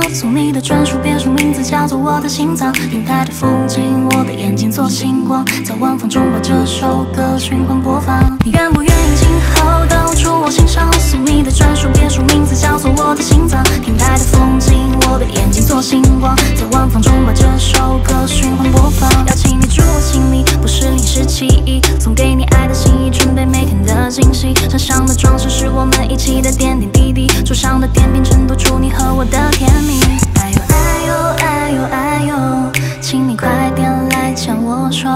想送你的专属别墅，名字叫做我的心脏。云台的风景，我的眼睛做星光，在晚风中把这首歌循环播放。你愿不愿意今后都出我心上？送你的专属别墅，名字叫做我的心脏。云台的风景，我的眼睛做星光，在晚风中把这首歌循环播放。邀请你住我心里，不是零是其一，送给你爱的心意，准备每天的惊喜。车上的装饰是我们一起的点点滴滴，桌上的甜品衬托出你和我的甜蜜。哎呦哎呦哎呦哎呦，请你快点来牵我手。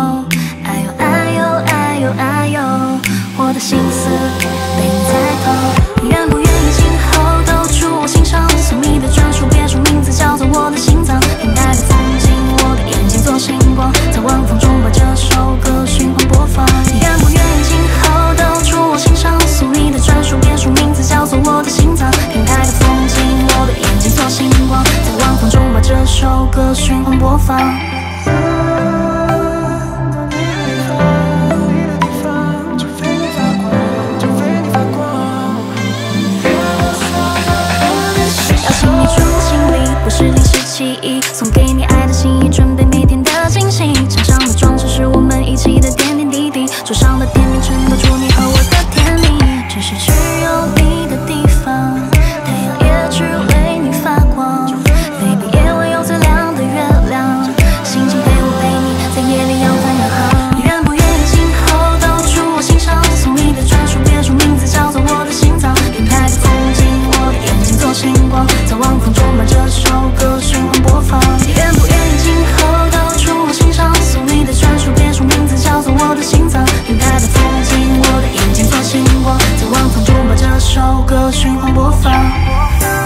哎呦哎呦哎呦哎呦，我的心思被你猜透。你愿不愿意今后都出我心上？送你的专属别墅，名字叫做我的心脏。天台的风景，我的眼睛做星光，在晚风中把这首歌循环播放。你愿不愿意今后都出我心上？送你的专属别墅，名字叫做我的心脏。天台的风景，我的眼睛做星光，在晚风中把这首歌循环播放。邀请你住心里，不是零是其一，送给你爱的心意，准备每天的惊喜。墙上的装饰是我们一起的点点滴滴，桌上的甜品衬托出你和我的甜蜜。这是只有你的地方，太阳也只为你发光。Baby， 夜晚有最亮的月亮，心情陪我陪你，在夜里扬帆远航。你愿不愿意今后都出我心上？送你的专属别墅，名字叫做我的心脏。云台的风景，我的眼睛做星光，在晚风中把这首歌循环播放。你愿不愿意今后都出我心上？送你的专属别墅，名字叫做我的心脏。云台的风景，我的眼睛做星光。在晚风中把这首歌循环播放。